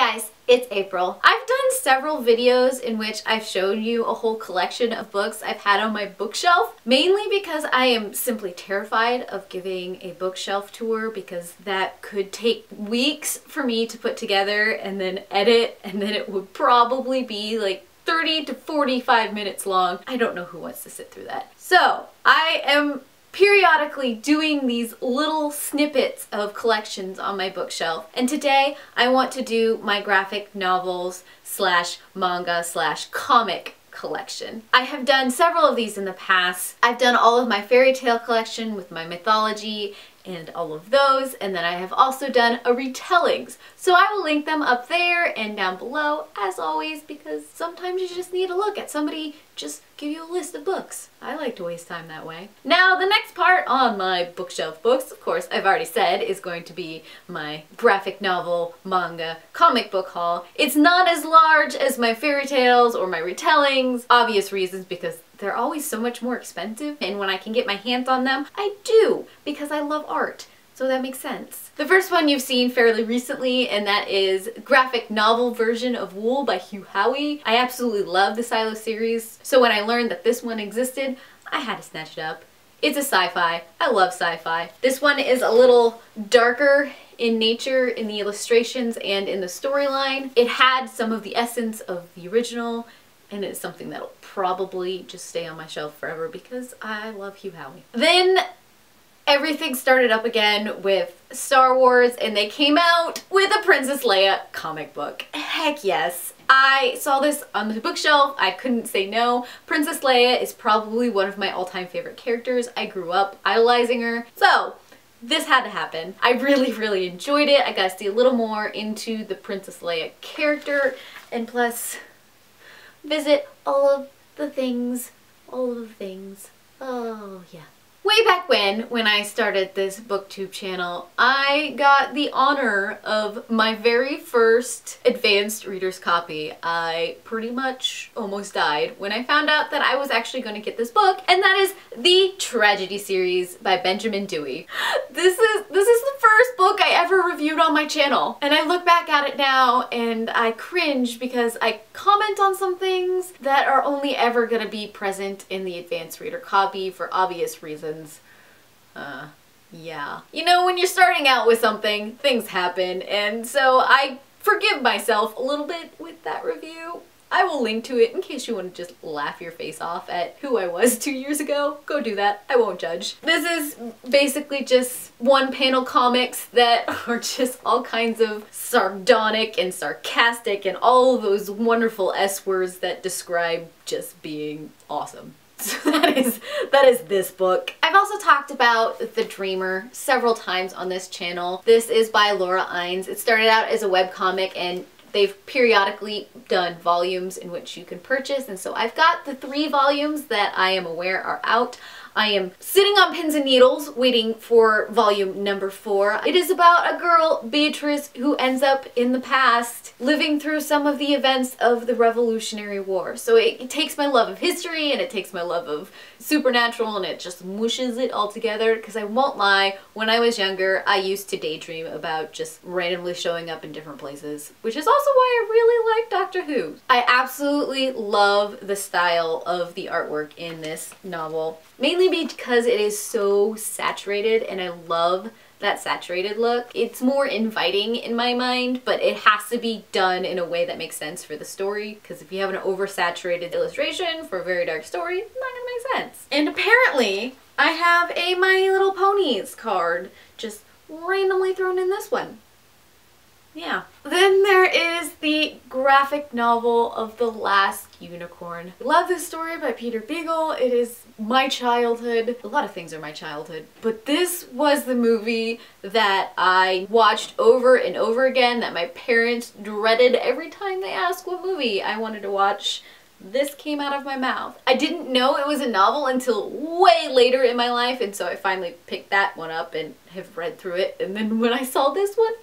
guys, it's April. I've done several videos in which I've shown you a whole collection of books I've had on my bookshelf, mainly because I am simply terrified of giving a bookshelf tour because that could take weeks for me to put together and then edit, and then it would probably be like 30 to 45 minutes long. I don't know who wants to sit through that. So I am periodically doing these little snippets of collections on my bookshelf, and today I want to do my graphic novels slash manga slash comic collection. I have done several of these in the past. I've done all of my fairy tale collection with my mythology and all of those, and then I have also done a retellings, so I will link them up there and down below as always, because sometimes you just need a look at somebody just give you a list of books. I like to waste time that way. Now the next part on my bookshelf books, of course I've already said, is going to be my graphic novel, manga, comic book haul. It's not as large as my fairy tales or my retellings, obvious reasons because they're always so much more expensive, and when I can get my hands on them, I do, because I love art. So that makes sense. The first one you've seen fairly recently, and that is graphic novel version of Wool by Hugh Howey. I absolutely love the Silo series, so when I learned that this one existed, I had to snatch it up. It's a sci-fi. I love sci-fi. This one is a little darker in nature, in the illustrations and in the storyline. It had some of the essence of the original, and it's something that'll probably just stay on my shelf forever because I love Hugh Howey. Then everything started up again with Star Wars, and they came out with a Princess Leia comic book. Heck yes. I saw this on the bookshelf. I couldn't say no. Princess Leia is probably one of my all-time favorite characters. I grew up idolizing her. So this had to happen. I really, really enjoyed it. I got to see a little more into the Princess Leia character, and plus visit all of the things. Oh yeah. Way back when I started this booktube channel, I got the honor of my very first advanced reader's copy. I pretty much almost died when I found out that I was actually going to get this book, and that is The Tragedy Series by Benjamin Dewey. This is the first book I ever reviewed on my channel, and I look back at it now and I cringe because I comment on some things that are only ever going to be present in the advanced reader copy for obvious reasons. Yeah. You know, when you're starting out with something, things happen, and so I forgive myself a little bit with that review. I will link to it in case you want to just laugh your face off at who I was 2 years ago. Go do that. I won't judge. This is basically just one-panel comics that are just all kinds of sardonic and sarcastic and all those wonderful S-words that describe just being awesome. So that is this book. I've also talked about The Dreamer several times on this channel. This is by Laura Eines. It started out as a webcomic, and they've periodically done volumes in which you can purchase, and so I've got the 3 volumes that I am aware are out. I am sitting on pins and needles waiting for volume number 4. It is about a girl, Beatrice, who ends up in the past living through some of the events of the Revolutionary War. So it takes my love of history and it takes my love of supernatural and it just mushes it all together, because I won't lie, when I was younger I used to daydream about just randomly showing up in different places, which is also why I really like Doctor Who. I absolutely love the style of the artwork in this novel. Mainly because it is so saturated, and I love that saturated look. It's more inviting in my mind, but it has to be done in a way that makes sense for the story, because if you have an oversaturated illustration for a very dark story, it's not gonna make sense. And apparently, I have a My Little Ponies card just randomly thrown in this one. Yeah. Then there is the graphic novel of The Last Unicorn. I love this story by Peter Beagle. It is my childhood. A lot of things are my childhood, but this was the movie that I watched over and over again that my parents dreaded every time they asked what movie I wanted to watch. This came out of my mouth. I didn't know it was a novel until way later in my life, and so I finally picked that one up and have read through it, and then when I saw this one,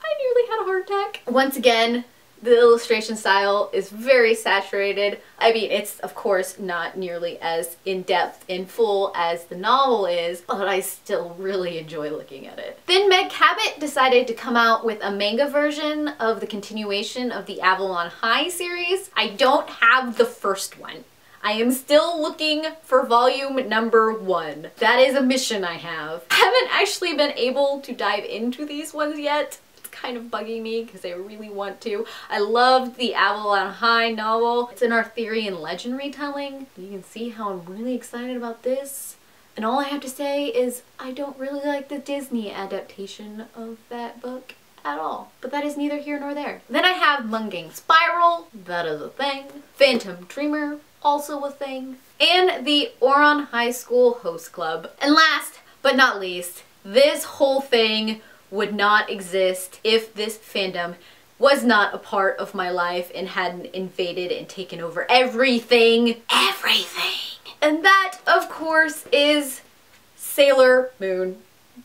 I nearly had a heart attack. Once again, The illustration style is very saturated. I mean, it's of course not nearly as in-depth and full as the novel is, but I still really enjoy looking at it. Then Meg Cabot decided to come out with a manga version of the continuation of the Avalon High series. I don't have the first one. I am still looking for volume number 1. That is a mission I have. I haven't actually been able to dive into these ones yet. Kind of bugging me because I really want to. I loved the Avalon High novel. It's an Arthurian legend retelling. You can see how I'm really excited about this. And all I have to say is I don't really like the Disney adaptation of that book at all. But that is neither here nor there. Then I have Mungang Spiral. That is a thing. Phantom Dreamer. Also a thing. And the Oron High School Host Club. And last but not least, this whole thing would not exist if this fandom was not a part of my life and hadn't invaded and taken over everything. Everything! And that, of course, is Sailor Moon.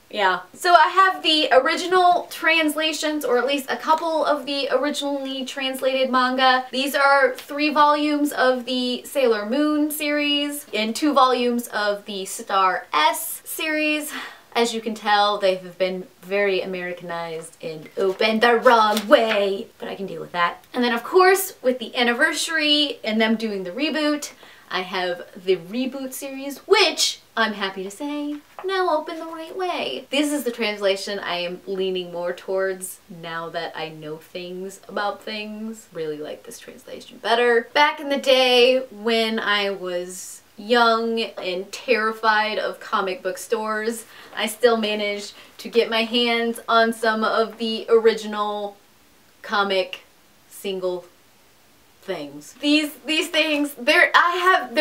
Yeah. So I have the original translations, or at least a couple of the originally translated manga. These are 3 volumes of the Sailor Moon series and 2 volumes of the Star S series. As you can tell, they have been very Americanized and opened the wrong way, but I can deal with that. And then of course, with the anniversary and them doing the reboot, I have the reboot series, which I'm happy to say, now open the right way. This is the translation I am leaning more towards now that I know things about things. Really like this translation better. Back in the day when I was young and terrified of comic book stores, I still managed to get my hands on some of the original comic single things. These things, there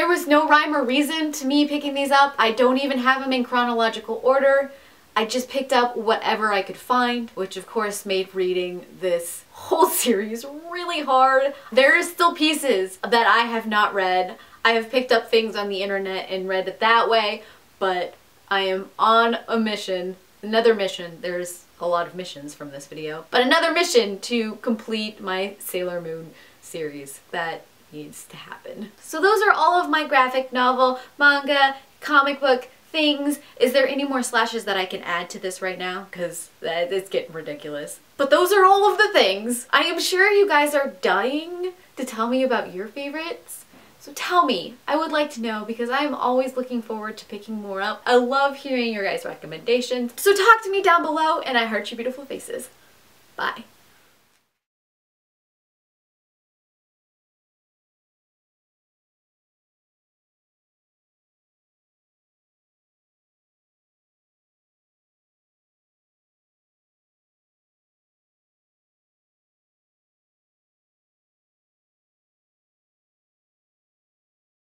was no rhyme or reason to me picking these up. I don't even have them in chronological order. I just picked up whatever I could find, which of course made reading this whole series really hard. There are still pieces that I have not read. I have picked up things on the internet and read it that way, but I am on a mission, another mission. There's a lot of missions from this video, but another mission to complete my Sailor Moon series. That needs to happen. So those are all of my graphic novel, manga, comic book things. Is there any more slashes that I can add to this right now? Because it's getting ridiculous. But those are all of the things. I am sure you guys are dying to tell me about your favorites. So tell me, I would like to know because I'm always looking forward to picking more up. I love hearing your guys' recommendations. So talk to me down below and I heart your beautiful faces. Bye.